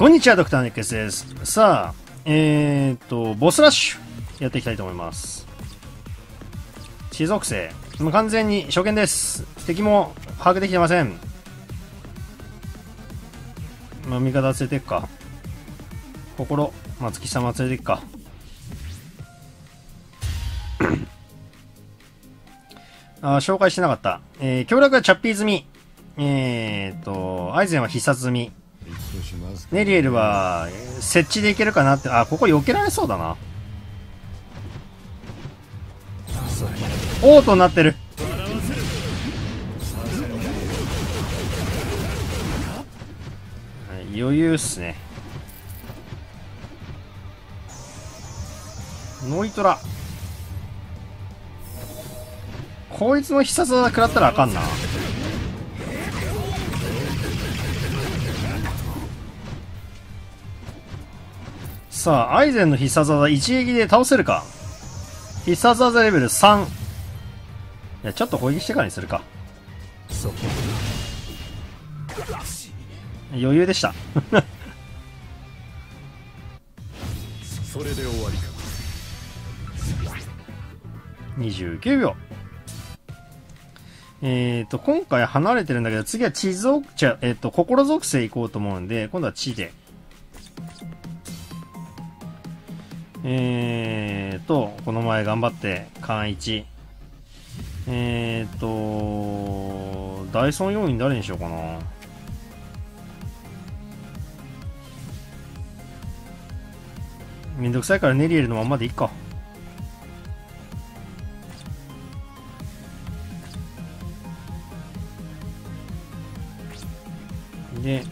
こんにちは、ドクターネックスです。さあ、ボスラッシュ、やっていきたいと思います。地属性。もう完全に初見です。敵も把握できてません。まあ、味方連れていくか。心、松木様連れていくか。あ、紹介してなかった。協力はチャッピー済み。アイゼンは必殺済み。ネリエルは設置でいけるかなって。あ、ここ避けられそうだな。オートになってる。はい、余裕っすね。ノイトラ、こいつの必殺技食らったらあかんな。さあ、アイゼンの必殺技一撃で倒せるか。必殺技レベル3。いや、ちょっと攻撃してからにするか。余裕でした。それで終わりか。29秒。今回離れてるんだけど、次は地属、心属性いこうと思うんで、今度は地で。この前頑張って、関一。ダイソン要員誰にしようかな。めんどくさいからネリエルのまんまでいっか。で、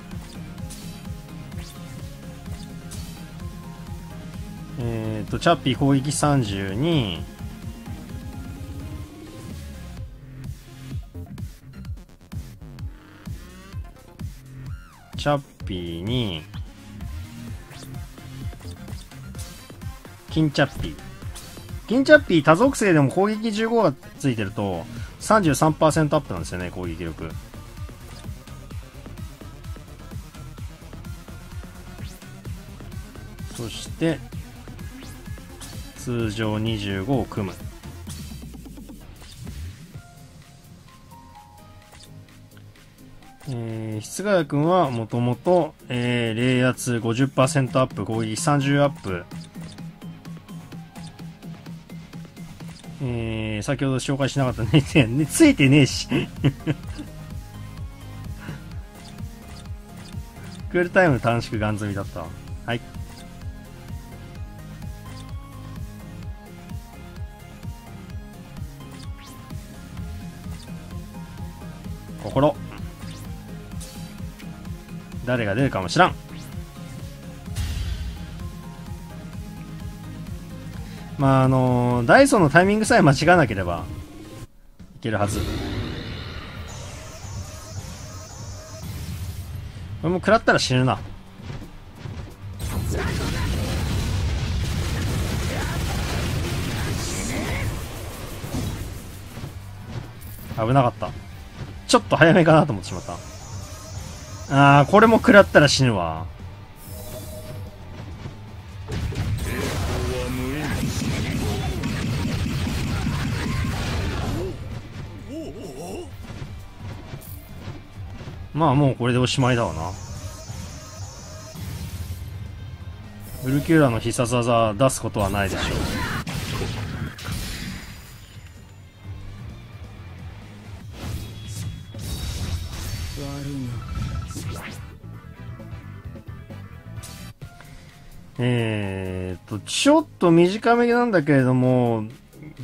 チャッピー攻撃32。チャッピーに金チャッピー。金チャッピー多属性でも攻撃15がついてると 33% アップなんですよね、攻撃力。そして通常25を組む。室ヶ谷君はもともと冷圧 50% アップ、攻撃30アップ。先ほど紹介しなかったね。ついてねえし。クールタイム短縮ガン積みだった。はい。心、誰が出るかもしらん。まあダイソンのタイミングさえ間違わなければいけるはず。これも食らったら死ぬな。危なかった、ちょっと早めかなと思ってしまった。ああ、これも食らったら死ぬわ。まあもうこれでおしまいだわな。ウルキューラの必殺技出すことはないでしょう。ちょっと短めなんだけれども、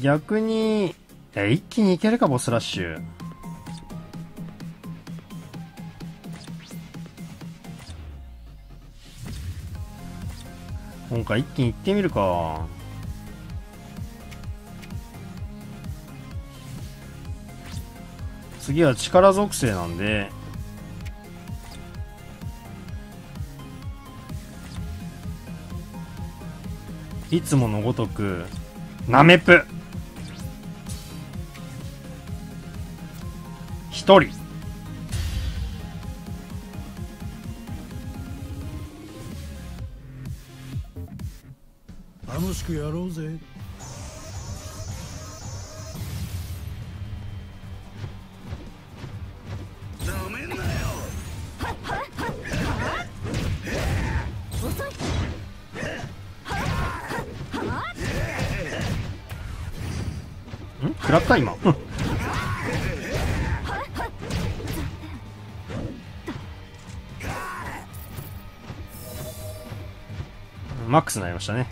逆に、一気にいけるか、ボスラッシュ。今回一気にいってみるか。次は力属性なんで、いつものごとくナメプ1人。楽しくやろうぜ。食らった今。マックスになりましたね。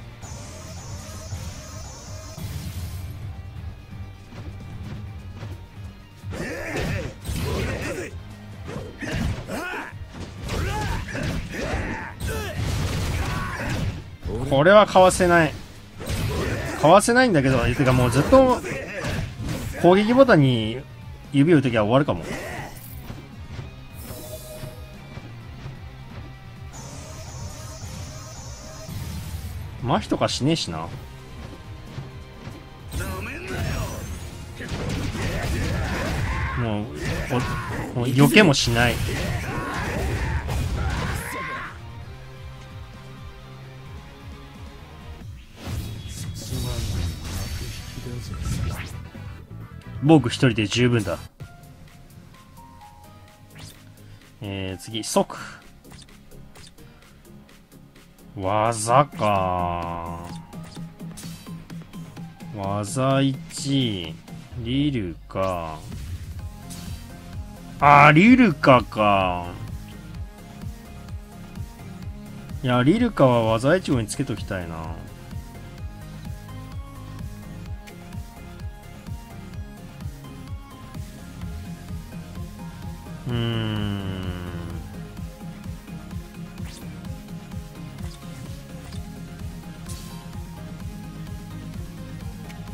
これはかわせない、かわせないんだけど、てかもうずっと攻撃ボタンに指を打つときは終わるかも。麻痺とかしねえしな。もう避けもしない。僕一人で十分だ。次即技か。技1リルカリルカか。いやリルカは技1号につけときたいな。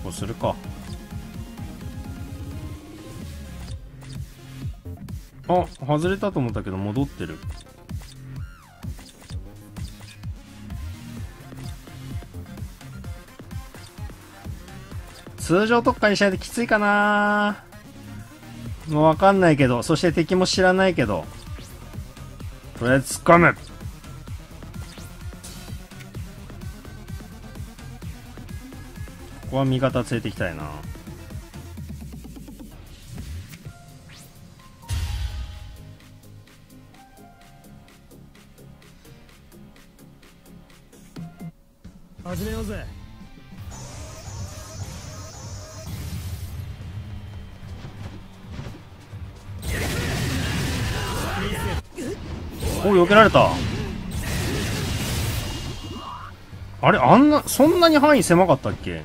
こうするか。あ、外れたと思ったけど戻ってる。通常特化にしないときついかな。もうわかんないけど、そして敵も知らないけど、これ掴む。ここは味方連れてきたいな。始めようぜ。お、避けられた。あれ、そんなに範囲狭かったっけ。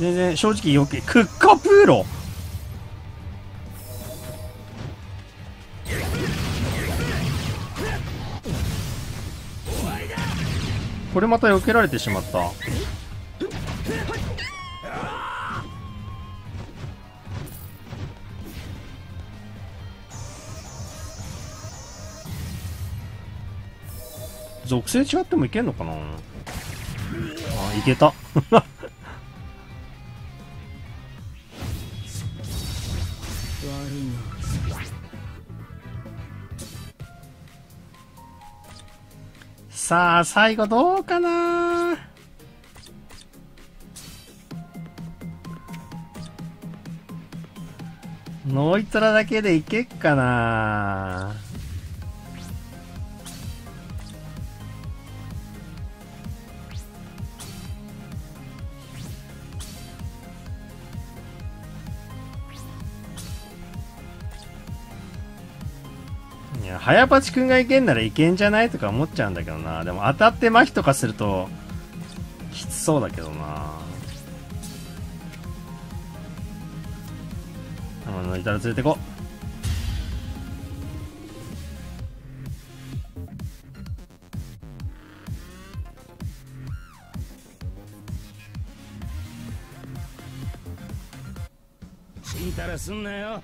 全然正直よけ、クッカプーロこれまた避けられてしまった。属性違ってもいけんのかな。いけたさあ最後どうかな。ノイトラだけでいけっかな。早パチくんがいけんならいけんじゃないとか思っちゃうんだけどな。でも当たって麻痺とかするときつそうだけどな。抜いたら連れてこ。チンタラすんなよ。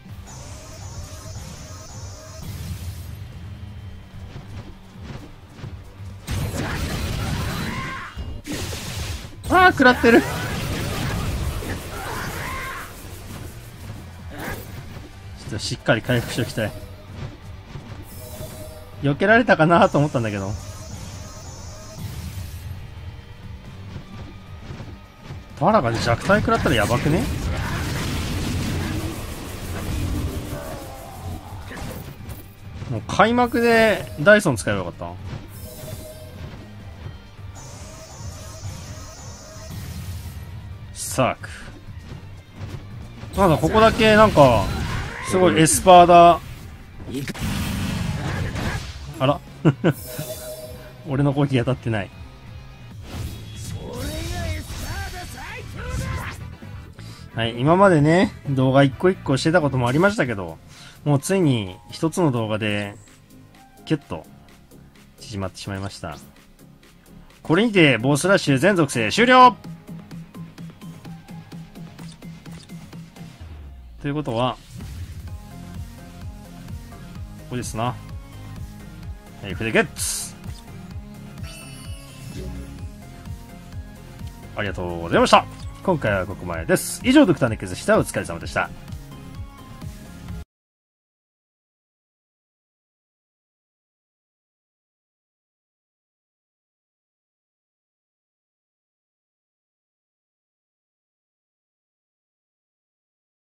食らってる。ちょっとしっかり回復しておきたい。避けられたかなと思ったんだけど。バラが弱体食らったらやばくね。もう開幕でダイソン使えばよかった。サークなんだここだけなんかすごいエスパーだ。あら俺の攻撃当たってない。はい、今までね動画一個一個してたこともありましたけど、もうついに一つの動画でキュッと縮まってしまいました。これにてボスラッシュ全属性終了ということはここですな。はい、筆ゲッツありがとうございました。今回はここまでです。以上ドクター熱血でした。お疲れ様でした。